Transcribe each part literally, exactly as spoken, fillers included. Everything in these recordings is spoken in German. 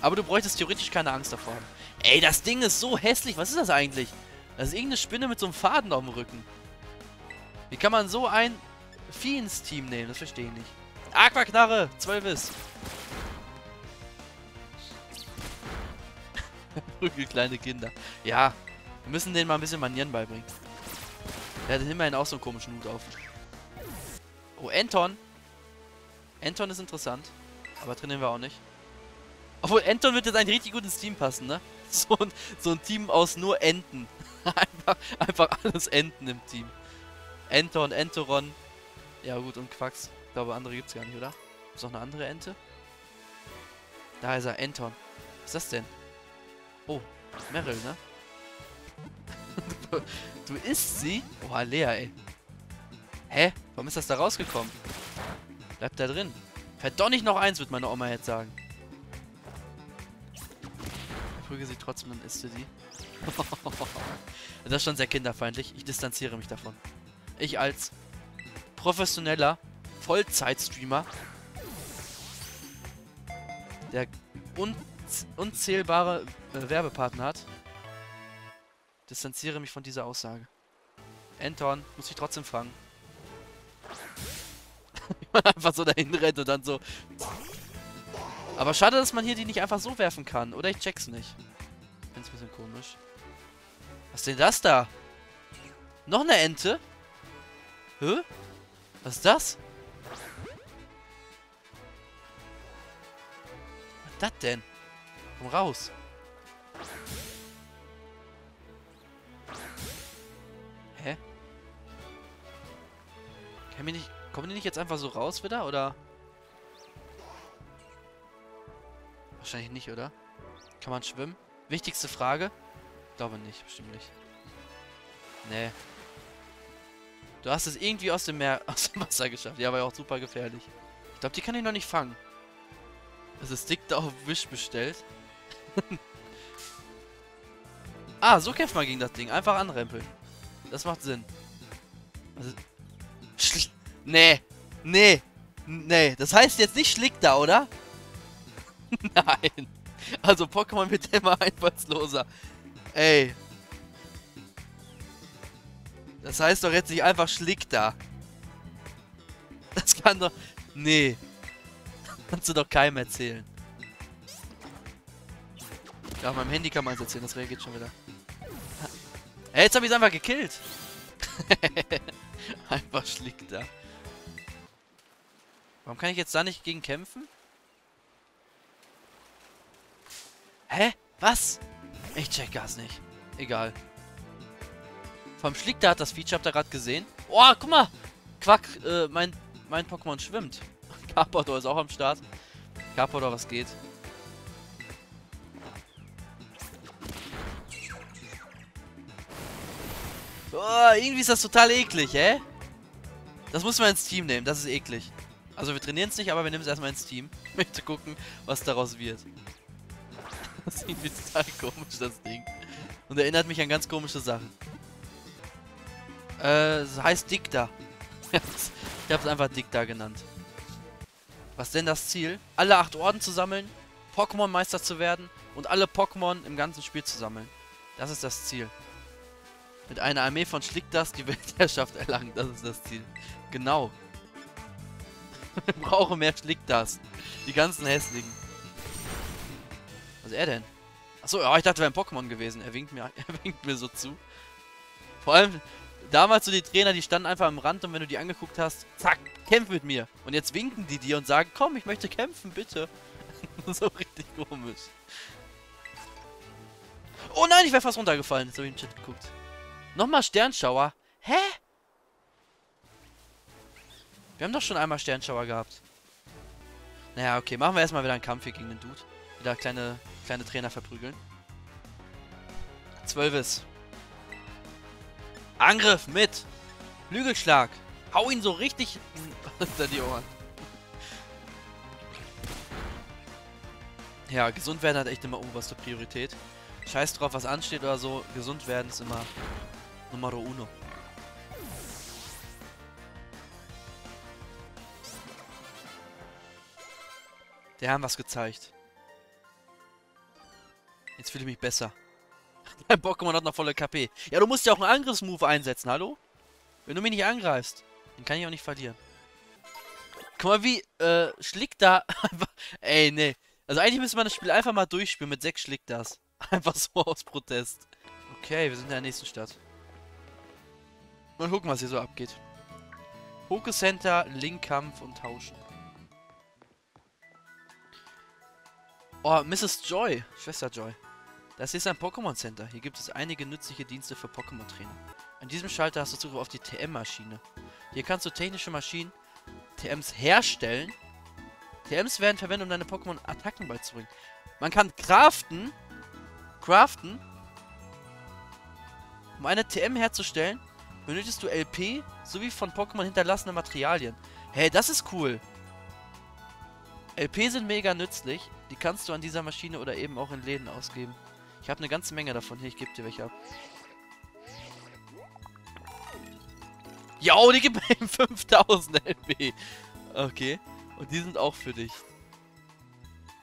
Aber du bräuchtest theoretisch keine Angst davor. Ey, das Ding ist so hässlich. Was ist das eigentlich? Das ist irgendeine Spinne mit so einem Faden auf dem Rücken. Wie kann man so ein Vieh ins Team nehmen? Das verstehe ich nicht. Aquaknarre! zwölf ist. Prügel kleine Kinder. Ja, wir müssen denen mal ein bisschen Manieren beibringen. Der hat immerhin auch so einen komischen Hut auf. Oh, Anton. Anton ist interessant. Aber trainieren wir auch nicht. Obwohl, Enton wird jetzt eigentlich richtig gut ins Team passen, ne? So ein, so ein Team aus nur Enten. einfach, einfach alles Enten im Team. Enton, Entoron. Ja gut, und Quax. Ich glaube, andere gibt's gar nicht, oder? Ist noch eine andere Ente? Da ist er, Anton. Was ist das denn? Oh, Meryl, ne? du, du isst sie? Oh, Alea, ey. Hä? Warum ist das da rausgekommen? Bleibt da drin. Fährt doch nicht noch eins, wird meine Oma jetzt sagen. Prüge sie trotzdem, dann isst du die. Das ist schon sehr kinderfeindlich. Ich distanziere mich davon. Ich als professioneller Vollzeit-Streamer, der un unzählbare äh, Werbepartner hat, distanziere mich von dieser Aussage. Anton, muss ich trotzdem fangen. Man einfach so dahin rennt und dann so... Aber schade, dass man hier die nicht einfach so werfen kann. Oder ich check's nicht. Ich find's ein bisschen komisch. Was ist denn das da? Noch eine Ente? Hä? Was ist das? Was ist das denn? Komm raus. Hä? Kann mir nicht... Kommen die nicht jetzt einfach so raus wieder? Oder... Wahrscheinlich nicht, oder? Kann man schwimmen? Wichtigste Frage? Ich glaube nicht, bestimmt nicht. Nee. Du hast es irgendwie aus dem Meer, aus dem Wasser geschafft. Ja, war ja auch super gefährlich. Ich glaube, die kann ich noch nicht fangen. Das ist dick da auf Wish bestellt. Ah, so kämpft man gegen das Ding. Einfach anrempeln. Das macht Sinn. Also, nee. Nee. Nee. Das heißt jetzt nicht Schligda, oder? Nein. Also Pokémon wird immer einfallsloser. Ey. Das heißt doch jetzt nicht einfach Schligda. Das kann doch... Nee. Kannst du doch keinem erzählen. Ja, auf meinem Handy kann man es erzählen. Das reagiert schon wieder. Ey, jetzt hab ich es einfach gekillt. Einfach Schligda. Warum kann ich jetzt da nicht gegen kämpfen? Hä? Was? Ich check das nicht. Egal. Vom Schligda hat das Feature, habt ihr gerade gesehen. Oh, guck mal! Quack, äh, mein, mein Pokémon schwimmt. Kapordor ist auch am Start. Kapordor, was geht? Oh, irgendwie ist das total eklig, hä? Das müssen wir ins Team nehmen, das ist eklig. Also wir trainieren es nicht, aber wir nehmen es erstmal ins Team. Ich möchte gucken, was daraus wird. Das ist irgendwie total komisch, das Ding. Und erinnert mich an ganz komische Sachen. Äh, es heißt Dicta. Ich hab's einfach Dicta genannt. Was ist denn das Ziel? Alle acht Orden zu sammeln, Pokémon-Meister zu werden und alle Pokémon im ganzen Spiel zu sammeln. Das ist das Ziel. Mit einer Armee von Schligdas die Weltherrschaft erlangen. Das ist das Ziel. Genau. Wir brauchen mehr Schligdas. Die ganzen hässlichen. Was ist er denn? Achso, ja, ich dachte, er wäre ein Pokémon gewesen. Er winkt, mir, er winkt mir so zu. Vor allem, damals so die Trainer, die standen einfach am Rand und wenn du die angeguckt hast, zack, kämpf mit mir. Und jetzt winken die dir und sagen, komm, ich möchte kämpfen, bitte. So richtig komisch. Oh nein, ich wäre fast runtergefallen. Jetzt habe ich im Chat geguckt. Nochmal Sternschauer. Hä? Wir haben doch schon einmal Sternschauer gehabt. Naja, okay, machen wir erstmal wieder einen Kampf hier gegen den Dude. Wieder kleine, kleine Trainer verprügeln. zwölf ist. Angriff mit Flügelschlag. Hau ihn so richtig hinter die Ohren. Ja, gesund werden hat echt immer oberste Priorität. Scheiß drauf, was ansteht oder so. Gesund werden ist immer Numero uno. Die haben was gezeigt. Jetzt fühle ich mich besser. Dein Pokémon hat noch volle K P. Ja, du musst ja auch einen Angriffsmove einsetzen, hallo? Wenn du mich nicht angreifst, dann kann ich auch nicht verlieren. Guck mal, wie äh, Schligda einfach... Ey, nee. Also eigentlich müsste man das Spiel einfach mal durchspielen mit sechs Schligdas. Einfach so aus Protest. Okay, wir sind in der nächsten Stadt. Mal gucken, was hier so abgeht. Poké-Center, Linkkampf und Tauschen. Oh, Misses Joy. Schwester Joy. Das hier ist ein Pokémon-Center. Hier gibt es einige nützliche Dienste für Pokémon-Trainer. An diesem Schalter hast du Zugriff auf die T M-Maschine. Hier kannst du technische Maschinen, T Ms, herstellen. T Ms werden verwendet, um deine Pokémon Attacken beizubringen. Man kann craften, craften. Um eine T M herzustellen, benötigst du L P sowie von Pokémon hinterlassene Materialien. Hey, das ist cool. L P sind mega nützlich. Die kannst du an dieser Maschine oder eben auch in Läden ausgeben. Ich habe eine ganze Menge davon. Hier, ich gebe dir welche ab. Ja, die gibt mir fünftausend L P. Okay. Und die sind auch für dich.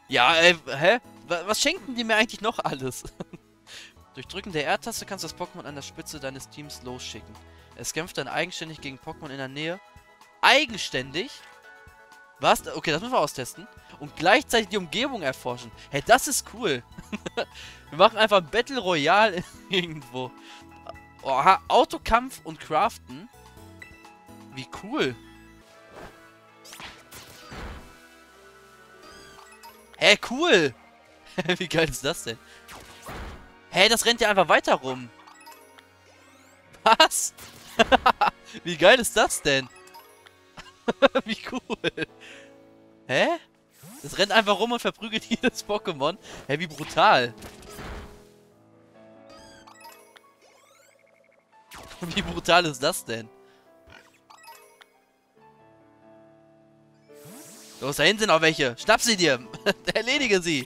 Ja, ey, hä? Was schenken die mir eigentlich noch alles? Durch Drücken der R-Taste kannst du das Pokémon an der Spitze deines Teams losschicken. Es kämpft dann eigenständig gegen Pokémon in der Nähe. Eigenständig? Was? Okay, das müssen wir austesten. Und gleichzeitig die Umgebung erforschen. Hey, das ist cool. Wir machen einfach ein Battle Royale irgendwo. Oha, Autokampf und Craften. Wie cool. Hey, cool. Wie geil ist das denn? Hey, das rennt ja einfach weiter rum. Was? Wie geil ist das denn? Wie cool. Hä? Das rennt einfach rum und verprügelt jedes Pokémon. Hä, wie brutal. Wie brutal ist das denn? Los, da hinten sind auch welche. Schnapp sie dir. Erledige sie.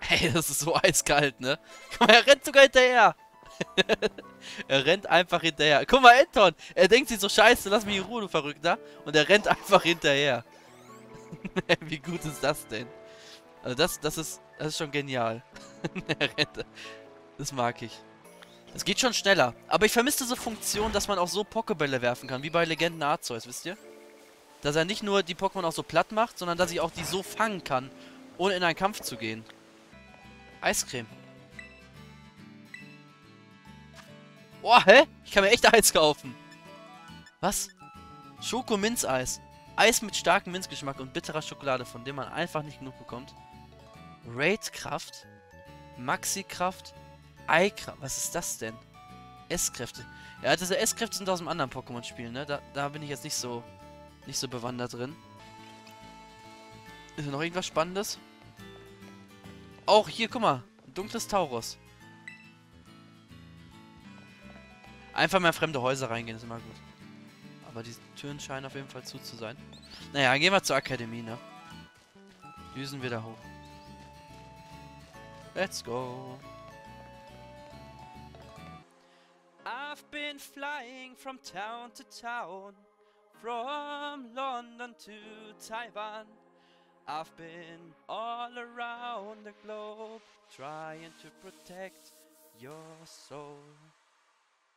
Hey, das ist so eiskalt, ne? Guck mal, er rennt sogar hinterher. Er rennt einfach hinterher. Guck mal, Anton. Er denkt sich so, scheiße, lass mich in Ruhe, du Verrückter. Und er rennt einfach hinterher. Wie gut ist das denn? Also das, das ist, das ist schon genial. Er rennt. Das mag ich. Es geht schon schneller. Aber ich vermisse diese Funktion, dass man auch so Pokébälle werfen kann, wie bei Legenden Arceus, wisst ihr? Dass er nicht nur die Pokémon auch so platt macht, sondern dass ich auch die so fangen kann, ohne in einen Kampf zu gehen. Eiscreme. Boah, hä? Ich kann mir echt Eis kaufen. Was? Schoko-Minz-Eis. Eis mit starkem Minzgeschmack und bitterer Schokolade, von dem man einfach nicht genug bekommt. Raid-Kraft. Maxi-Kraft. Ei-Kraft. Was ist das denn? S-Kräfte. Ja, diese S-Kräfte sind aus dem anderen Pokémon-Spiel, ne? Da, da bin ich jetzt nicht so, nicht so bewandert drin. Ist da noch irgendwas Spannendes? Auch hier, guck mal. Dunkles Tauros. Einfach mal in fremde Häuser reingehen, ist immer gut. Aber die Türen scheinen auf jeden Fall zu zu sein. Naja, gehen wir zur Akademie, ne? Düsen wir da hoch. Let's go. I've been flying from town to town, from London to Taiwan. I've been all around the globe, trying to protect your soul.